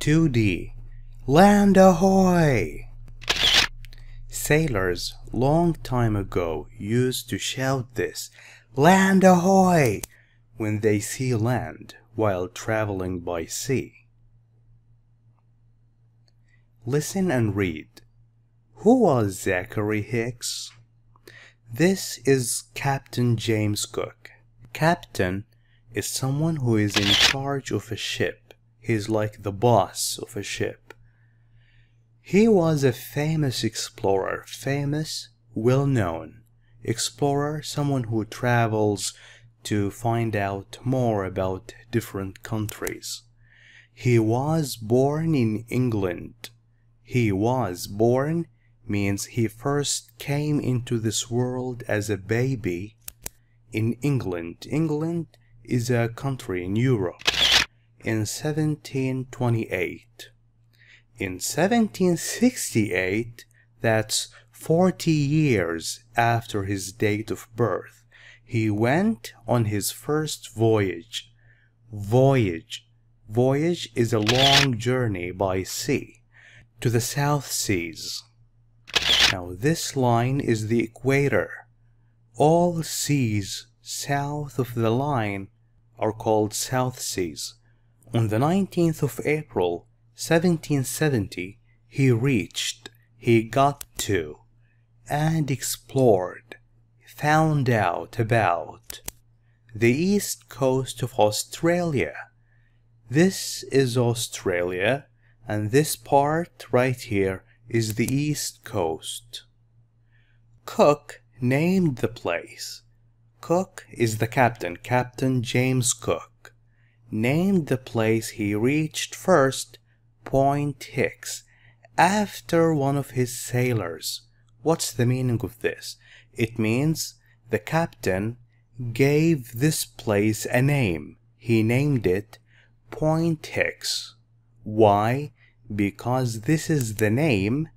2D. Land ahoy! Sailors long time ago used to shout this, "Land ahoy!" when they see land while traveling by sea. Listen and read. Who was Zachary Hicks? This is Captain James Cook. Captain is someone who is in charge of a ship. He's like the boss of a ship. He was a famous explorer, well-known. Explorer, someone who travels to find out more about different countries. He was born in England. He was born means he first came into this world as a baby in England. England is a country in Europe. In 1728. In 1768, that's 40 years after his date of birth, he went on his first voyage. Voyage is a long journey by sea to the South Seas. Now this line is the equator. All seas south of the line are called South Seas. On the 19th of April, 1770, he got to, and explored, found out about the east coast of Australia. This is Australia, and this part right here is the east coast. Cook named the place. Cook is the captain, Captain James Cook. Named the place he reached first Point Hicks, after one of his sailors. What's the meaning of this? It means the captain gave this place a name. He named it Point Hicks. Why? Because this is the name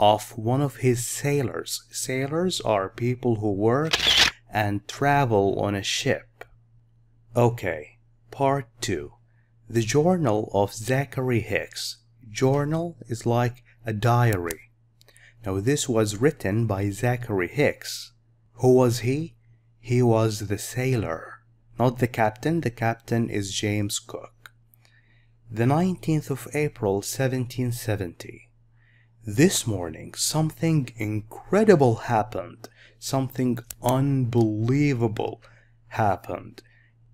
of one of his sailors. Sailors are people who work and travel on a ship. Okay, part 2. The Journal of Zachary Hicks. Journal is like a diary. Now this was written by Zachary Hicks. Who was he? He was the sailor, not the captain. The captain is James Cook. The 19th of April, 1770. This morning something incredible happened. Something unbelievable happened.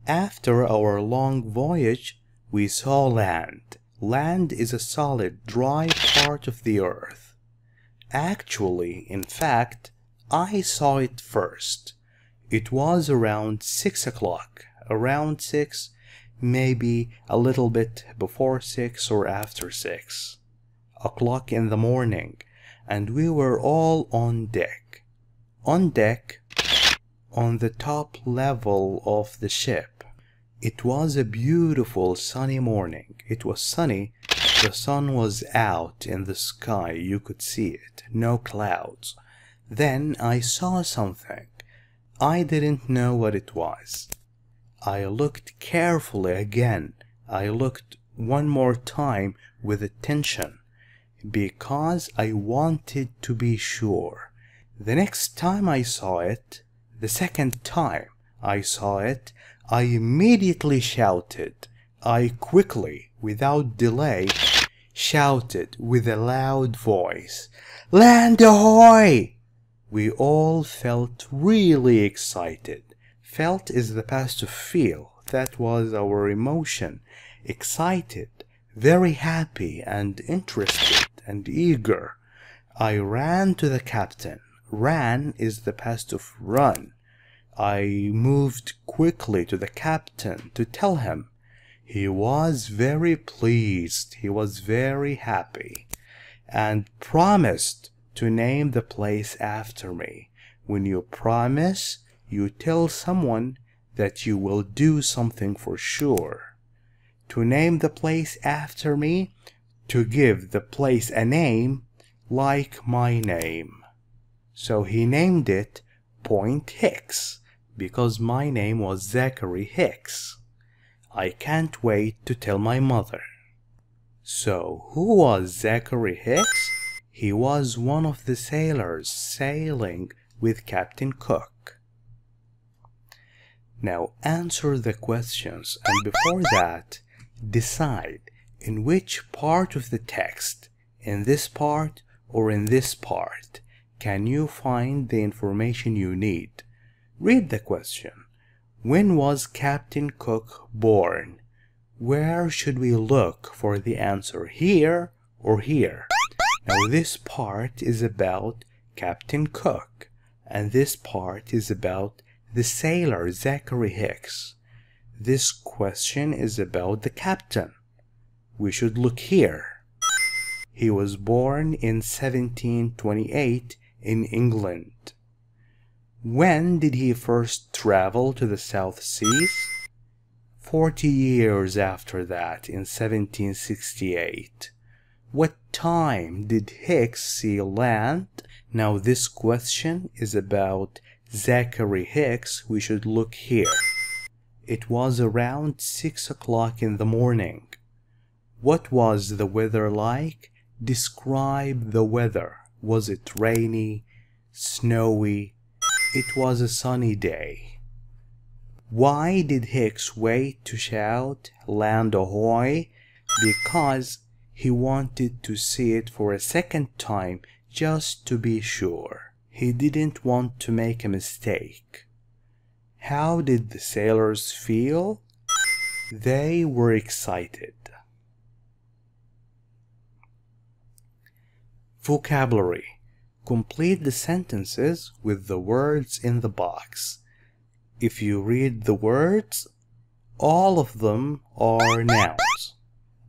After our long voyage, we saw land. Land is a solid, dry part of the earth. Actually, in fact, I saw it first. It was around 6 o'clock. Around 6, maybe a little bit before 6 or after 6 o'clock in the morning, and we were all on deck. On deck, on the top level of the ship. It was a beautiful sunny morning. It was sunny. The sun was out in the sky. You could see it. No clouds. Then I saw something. I didn't know what it was. I looked carefully again. I looked one more time with attention because I wanted to be sure. The next time I saw it, the second time I saw it, I immediately shouted. I quickly, without delay, shouted with a loud voice, "Land ahoy!" We all felt really excited. Felt is the past of feel. That was our emotion. Excited, very happy and interested and eager. I ran to the captain. Ran is the past of run. I moved quickly to the captain to tell him. He was very pleased. He was very happy and promised to name the place after me. When you promise, you tell someone that you will do something for sure. To name the place after me, to give the place a name like my name. So he named it Point Hicks, because my name was Zachary Hicks. I can't wait to tell my mother. So, who was Zachary Hicks? He was one of the sailors sailing with Captain Cook. Now answer the questions, and before that, decide in which part of the text, in this part or in this part, can you find the information you need. Read the question. When was Captain Cook born? Where should we look for the answer, here or here? Now this part is about Captain Cook, and this part is about the sailor Zachary Hicks. This question is about the captain. We should look here. He was born in 1728 in England. When did he first travel to the South Seas? 40 years after that, in 1768. What time did Hicks see land? Now this question is about Zachary Hicks. We should look here. It was around 6 o'clock in the morning. What was the weather like? Describe the weather. Was it rainy, snowy? It was a sunny day. Why did Hicks wait to shout "Land ahoy"? Because he wanted to see it for a second time, just to be sure. He didn't want to make a mistake. How did the sailors feel? They were excited. Vocabulary. Complete the sentences with the words in the box. If you read the words, all of them are nouns,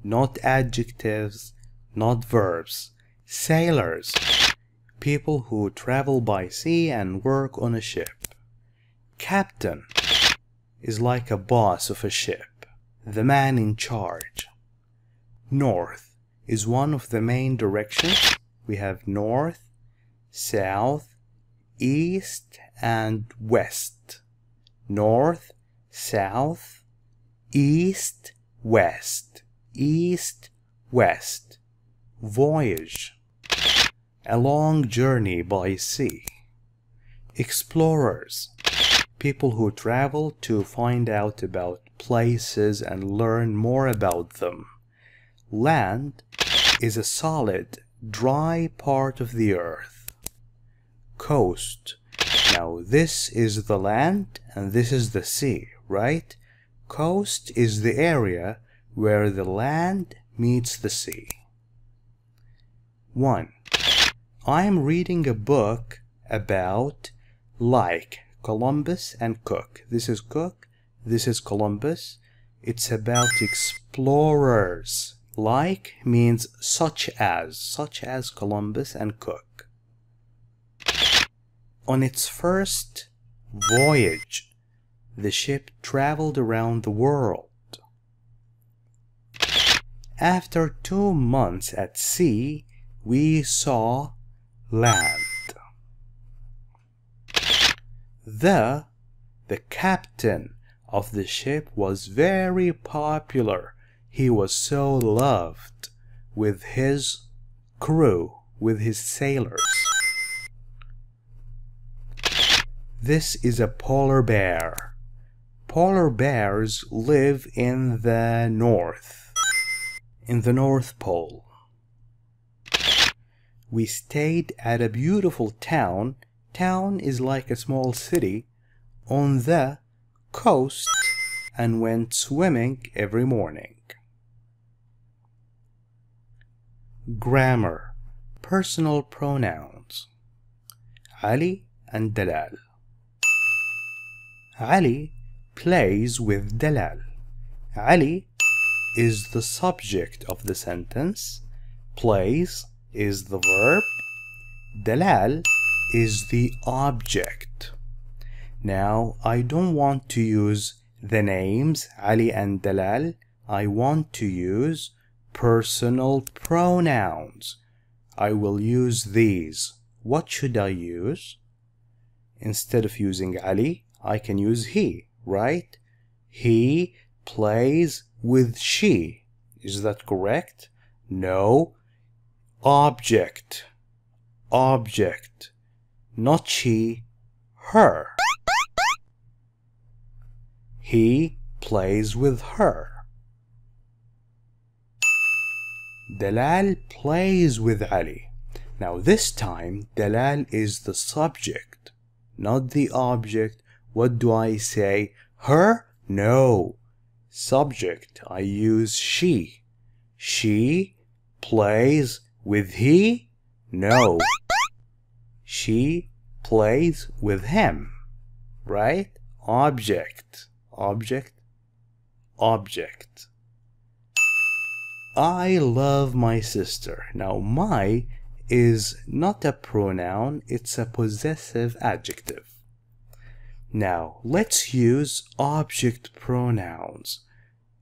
not adjectives, not verbs. Sailors, people who travel by sea and work on a ship. Captain is like a boss of a ship, the man in charge. North is one of the main directions. We have north, south, east, and west. North, south, east, west. East, west. Voyage, a long journey by sea. Explorers, people who travel to find out about places and learn more about them. Land is a solid, dry part of the earth. Coast. Now this is the land and this is the sea, right? Coast is the area where the land meets the sea. 1. I am reading a book about, like, Columbus and Cook. This is Cook, this is Columbus. It's about explorers. Like means such as Columbus and Cook. On its first voyage, the ship traveled around the world. After 2 months at sea, we saw land. The captain of the ship was very popular. He was so loved with his crew, with his sailors. This is a polar bear. Polar bears live in the north, in the North Pole. We stayed at a beautiful town. Town is like a small city on the coast, and went swimming every morning. Grammar. Personal pronouns. Ali and Dalal. Ali plays with Dalal. Ali is the subject of the sentence. Plays is the verb. Dalal is the object. Now, I don't want to use the names Ali and Dalal. I want to use personal pronouns. I will use these. What should I use? Instead of using Ali, I can use he, right? He plays with she. Is that correct? No. Object. Object. Not she, her. He plays with her. Dalal plays with Ali. Now this time, Dalal is the subject, not the object. What do I say? Her? No. Subject, I use she. She plays with he? No. She plays with him, right? Object, object, object. I love my sister. Now, my is not a pronoun, it's a possessive adjective. Now, let's use object pronouns.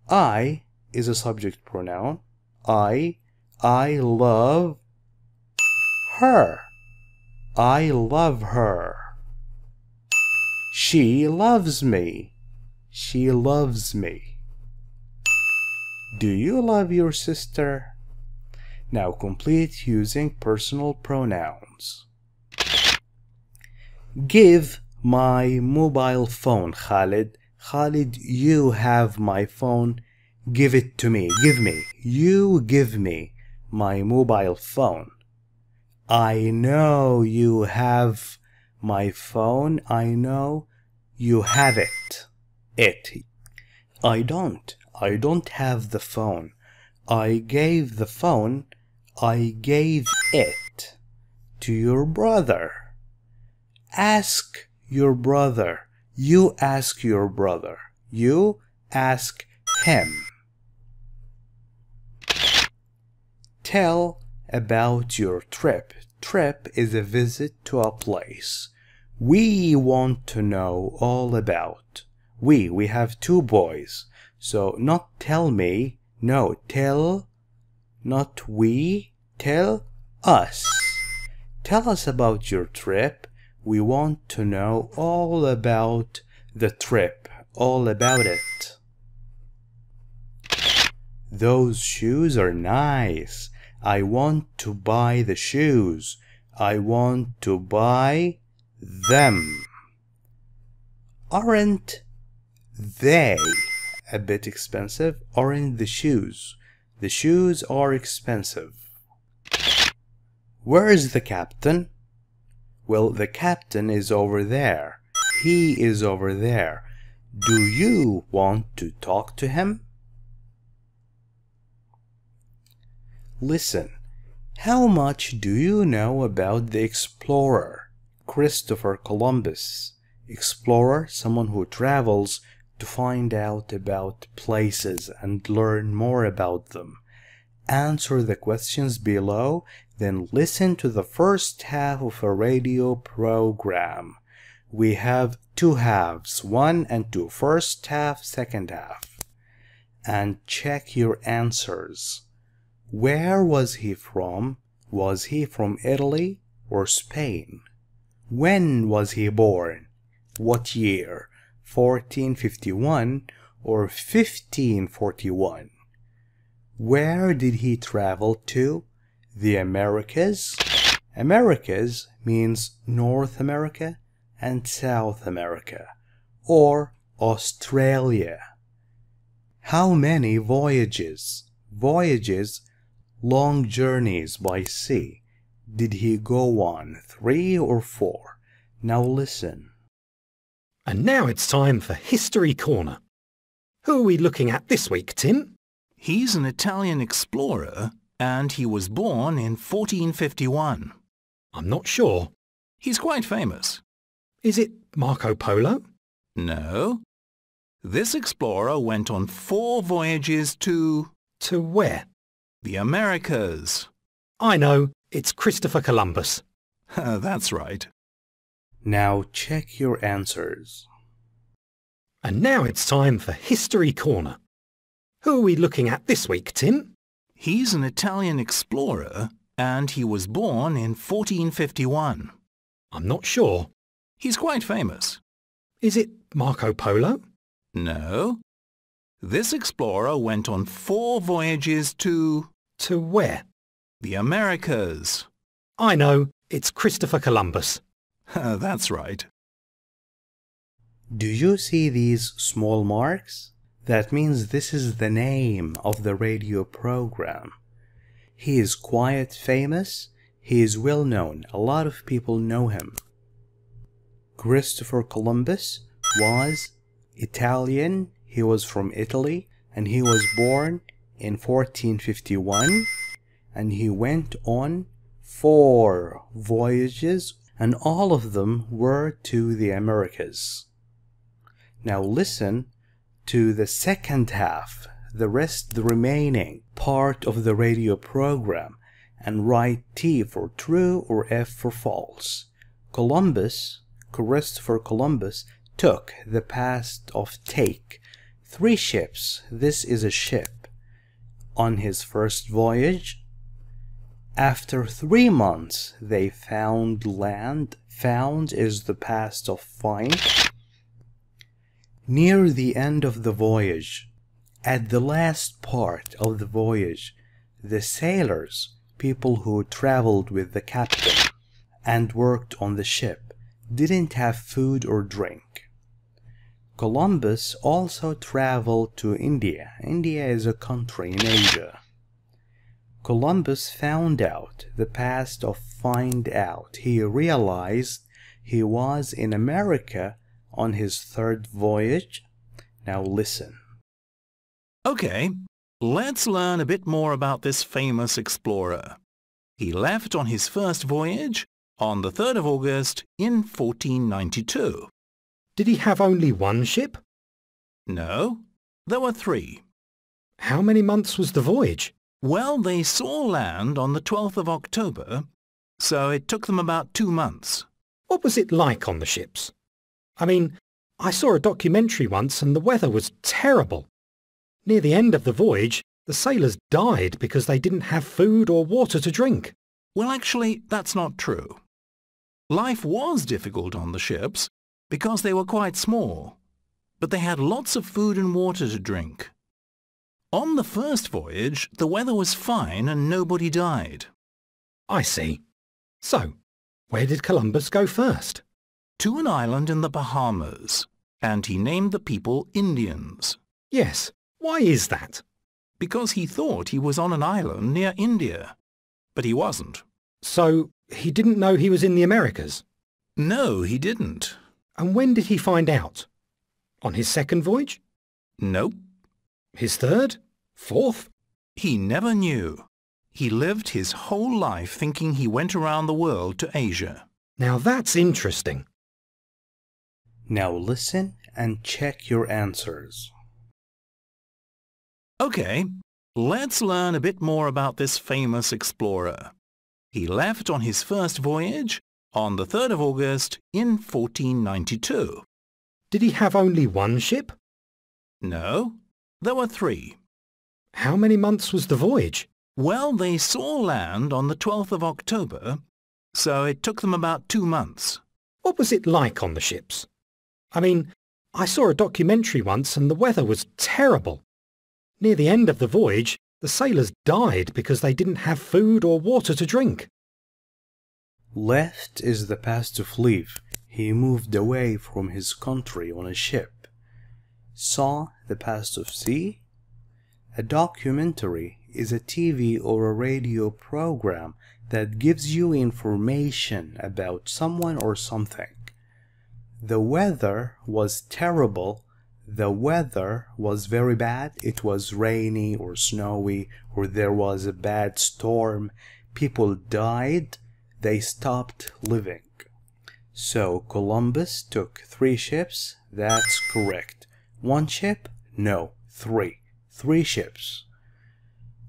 I is a subject pronoun. I love her. I love her. She loves me. She loves me. Do you love your sister? Now complete using personal pronouns. Give my mobile phone, Khalid. Khalid, you have my phone. Give it to me. Give me. You give me my mobile phone. I know you have my phone. I know you have it. It. I don't. I don't have the phone. I gave the phone. I gave it to your brother. Ask your brother. You ask your brother. You ask him. Tell about your trip. Trip is a visit to a place. We want to know all about. We have two boys. So, not tell me, no, tell, not we, tell us. Tell us about your trip. We want to know all about the trip, all about it. Those shoes are nice. I want to buy the shoes. I want to buy them. Aren't they a bit expensive? Aren't the shoes? The shoes are expensive. Where is the captain? Well, the captain is over there. He is over there. Do you want to talk to him? Listen, how much do you know about the explorer, Christopher Columbus? Explorer, someone who travels to find out about places and learn more about them. Answer the questions below, then listen to the first half of a radio program. We have two halves, 1 and 2, first half, second half. And check your answers. Where was he from? Was he from Italy or Spain? When was he born? What year? 1451 or 1541. Where did he travel to? The Americas. Americas means North America and South America, or Australia. How many voyages? Voyages, long journeys by sea. Did he go on 3 or 4? Now listen. And now it's time for History Corner. Who are we looking at this week, Tim? He's an Italian explorer, and he was born in 1451. I'm not sure. He's quite famous. Is it Marco Polo? No. This explorer went on 4 voyages to... To where? The Americas. I know. It's Christopher Columbus. That's right. Now check your answers. And now it's time for History Corner. Who are we looking at this week, Tim? He's an Italian explorer, and he was born in 1451. I'm not sure. He's quite famous. Is it Marco Polo? No. This explorer went on 4 voyages to... to where? The Americas. I know, it's Christopher Columbus. That's right. Do you see these small marks? That means this is the name of the radio program. He is quite famous. He is well known. A lot of people know him. Christopher Columbus was Italian. He was from Italy, and he was born in 1451, and he went on 4 voyages, and all of them were to the Americas. Now listen to the second half, the remaining part of the radio program, and write T for true or F for false. Christopher Columbus took the past of take 3 ships, this is a ship, on his first voyage. After 3 months, they found land. Found is the past of find. Near the end of the voyage, at the last part of the voyage, the sailors, people who traveled with the captain and worked on the ship, didn't have food or drink. Columbus also traveled to India. India is a country in Asia. Columbus found out, the past of find out. He realized he was in America on his 3rd voyage. Now listen. Okay, let's learn a bit more about this famous explorer. He left on his 1st voyage on the 3rd of August in 1492. Did he have only 1 ship? No, there were 3. How many months was the voyage? Well, they saw land on the 12th of October, so it took them about 2 months. What was it like on the ships? I mean, I saw a documentary once and the weather was terrible. Near the end of the voyage, the sailors died because they didn't have food or water to drink. Well, actually, that's not true. Life was difficult on the ships, because they were quite small, but they had lots of food and water to drink. On the 1st voyage, the weather was fine and nobody died. I see. So, where did Columbus go first? To an island in the Bahamas, and he named the people Indians. Yes, why is that? Because he thought he was on an island near India, but he wasn't. So, he didn't know he was in the Americas? No, he didn't. And when did he find out? On his 2nd voyage? Nope. His 3rd? 4th? He never knew. He lived his whole life thinking he went around the world to Asia. Now that's interesting. Now listen and check your answers. Okay, let's learn a bit more about this famous explorer. He left on his 1st voyage on the 3rd of August in 1492. Did he have only 1 ship? No, there were 3. How many months was the voyage? Well, they saw land on the 12th of October, so it took them about 2 months. What was it like on the ships? I mean, I saw a documentary once and the weather was terrible. Near the end of the voyage, the sailors died because they didn't have food or water to drink. Left is the past of leave. He moved away from his country on a ship. Saw the past of see. A documentary is a TV or a radio program that gives you information about someone or something. The weather was terrible. The weather was very bad. It was rainy or snowy, or there was a bad storm. People died. They stopped living. So Columbus took 3 ships. That's correct. 1 ship? No. 3. 3 ships.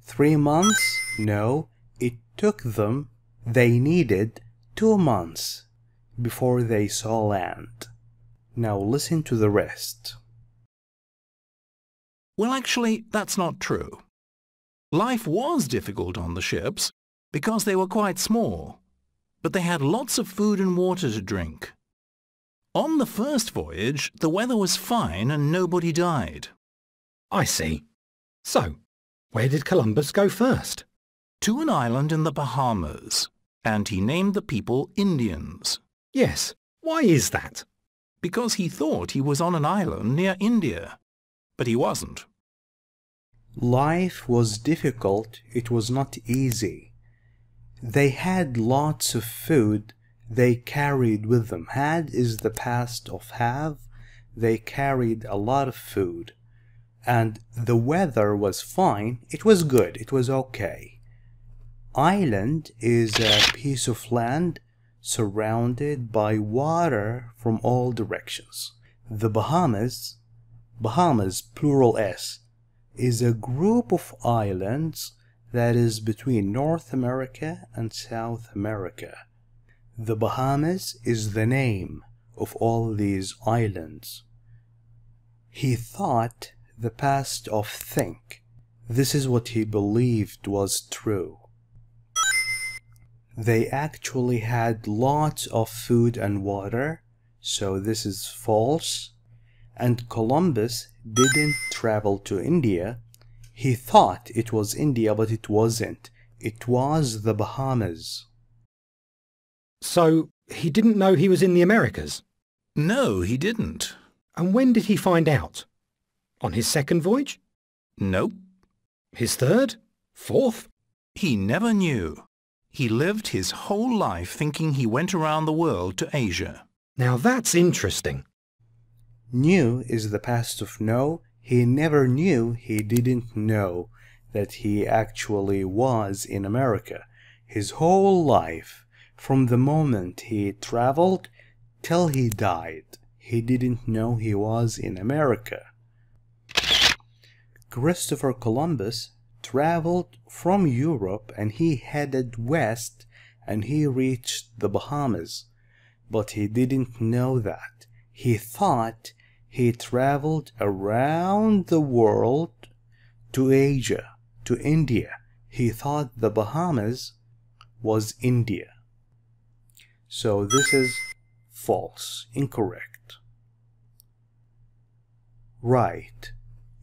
3 months? No. It took them, they needed 2 months before they saw land. Now listen to the rest. Well, actually, that's not true. Life was difficult on the ships because they were quite small, but they had lots of food and water to drink. On the 1st voyage, the weather was fine and nobody died. I see. So, where did Columbus go first? to an island in the Bahamas, and he named the people Indians. Yes, why is that? Because he thought he was on an island near India, but he wasn't. Life was difficult, it was not easy. They had lots of food they carried with them. Had is the past of have. They carried a lot of food. And the weather was fine. It was good. It was okay. Island is a piece of land surrounded by water from all directions. The Bahamas, Bahamas, plural S, is a group of islands that is between North America and South America. The Bahamas is the name of all these islands. He thought the past of think. This is what he believed was true. They actually had lots of food and water, so this is false. And Columbus didn't travel to India. He thought it was India, but it wasn't. It was the Bahamas. So he didn't know he was in the Americas? No, he didn't. And when did he find out? On his second voyage? Nope. His third? Fourth? He never knew. He lived his whole life thinking he went around the world to Asia. Now that's interesting. Knew is the past of know. He never knew, he didn't know that he actually was in America. His whole life, from the moment he traveled till he died, he didn't know he was in America. Christopher Columbus traveled from Europe and he headed west and he reached the Bahamas, but he didn't know that. He thought he traveled around the world to Asia, to India. He thought the Bahamas was India. So this is false, incorrect. Right.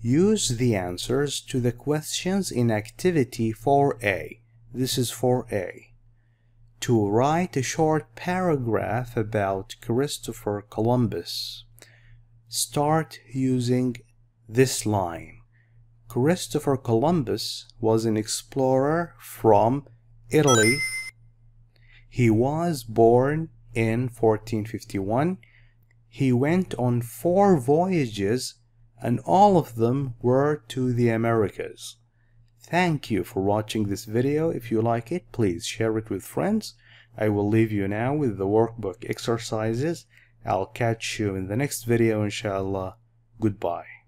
Use the answers to the questions in Activity 4A. This is 4A. To write a short paragraph about Christopher Columbus. Start using this line. Christopher Columbus was an explorer from Italy. He was born in 1451. He went on 4 voyages and all of them were to the Americas. Thank you for watching this video. If you like it, please share it with friends. I will leave you now with the workbook exercises. I'll catch you in the next video, inshallah. Goodbye.